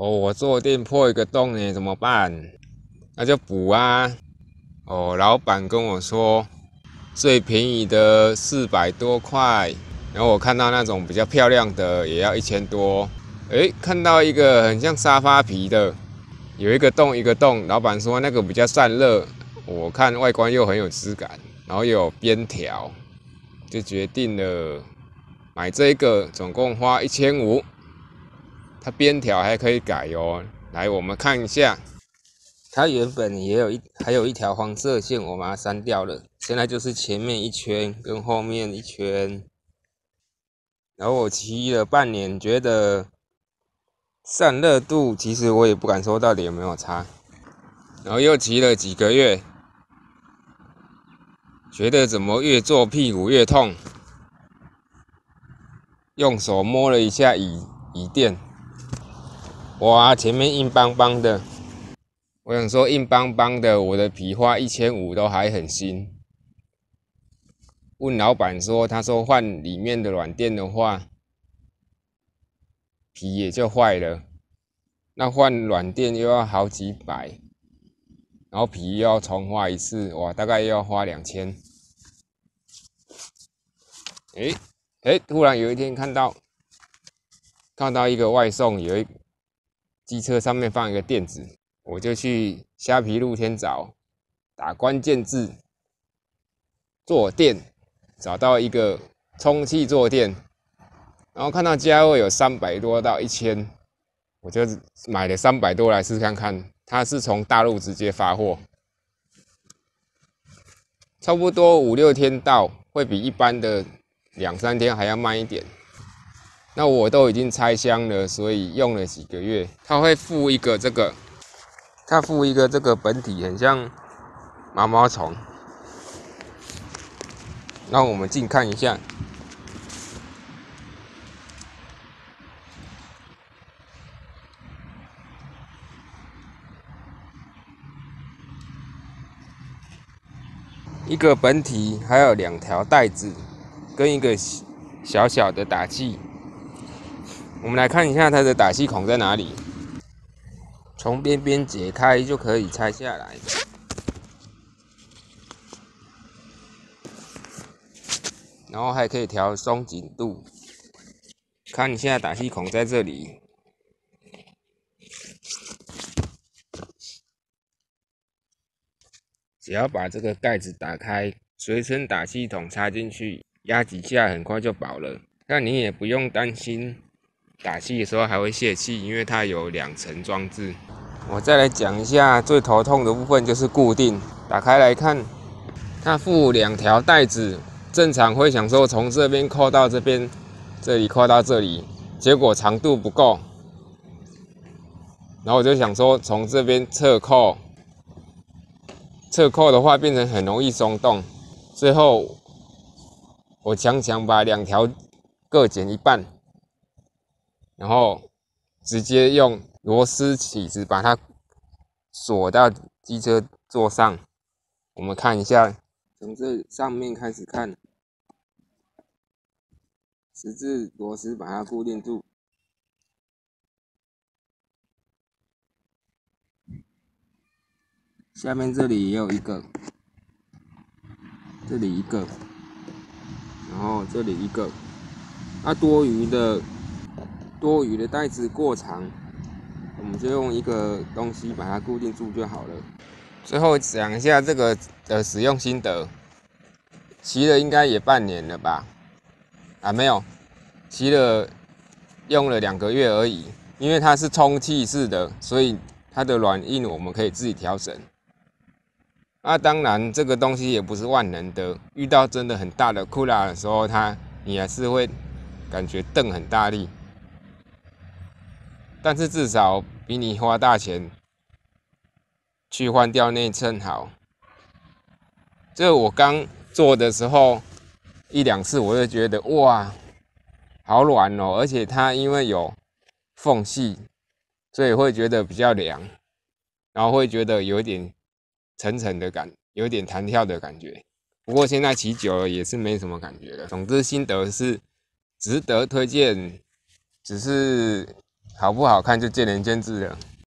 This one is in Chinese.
哦，我坐垫破一个洞呢，怎么办？那就补啊。哦，老板跟我说最便宜的400多块，然后我看到那种比较漂亮的也要1000多。哎，看到一个很像沙发皮的，有一个洞一个洞，老板说那个比较散热，我看外观又很有质感，然后又有边条，就决定了买这个，总共花1500。它边条还可以改哦，来我们看一下。它原本还有一条黄色线，我把它删掉了。现在就是前面一圈跟后面一圈。然后我骑了半年，觉得散热度其实我也不敢说到底有没有差。然后又骑了几个月，觉得怎么越坐屁股越痛。用手摸了一下椅垫，哇，前面硬邦邦的。我想说硬邦邦的，我的皮花1500都还很新。问老板说，他说换里面的软垫的话，皮也就坏了。那换软垫又要好几百，然后皮又要重花一次，哇，大概又要花2000。突然有一天看到一个外送，有一机车上面放一个垫子。我就去虾皮露天找，打关键字坐垫，找到一个充气坐垫，然后看到价位有300多到1000，我就买了300多来试看看。它是从大陆直接发货，差不多5、6天到，会比一般的2、3天还要慢一点。那我都已经拆箱了，所以用了几个月。它会附一个这个。它附一个这个本体，很像毛毛虫，让我们近看一下。一个本体，还有2条带子，跟一个小小的打气。我们来看一下它的打气孔在哪里。从边边解开就可以拆下来。然后还可以调松紧度。看一下打气孔在这里。只要把这个盖子打开，随身打气筒插进去，压几下很快就饱了。但你也不用担心打气的时候还会泄气，因为它有2层装置。我再来讲一下最头痛的部分，就是固定。打开来看，它附2条带子，正常会想说从这边扣到这边，这里扣到这里，结果长度不够。然后我就想说从这边侧扣的话变成很容易松动。最后我强强把2条各剪一半。然后直接用螺丝起子把它锁到机车座上。我们看一下，从这上面开始看，10字螺丝把它固定住。下面这里也有一个，这里一个，然后这里一个。那多余的带子过长，我们就用一个东西把它固定住就好了。最后讲一下这个的使用心得，骑了应该也半年了吧？啊，没有，用了2个月而已。因为它是充气式的，所以它的软硬我们可以自己调整。那当然，这个东西也不是万能的，遇到真的很大的酷拉的时候，你还是会感觉蹬很大力。但是至少比你花大钱去换掉内衬好。这我刚做的时候1、2次我就觉得哇，好软哦，而且它因为有缝隙，所以会觉得比较凉，然后会觉得有点沉沉的感，有点弹跳的感觉。不过现在骑久了也是没什么感觉了。总之心得是值得推荐，只是好不好看就见仁见智了。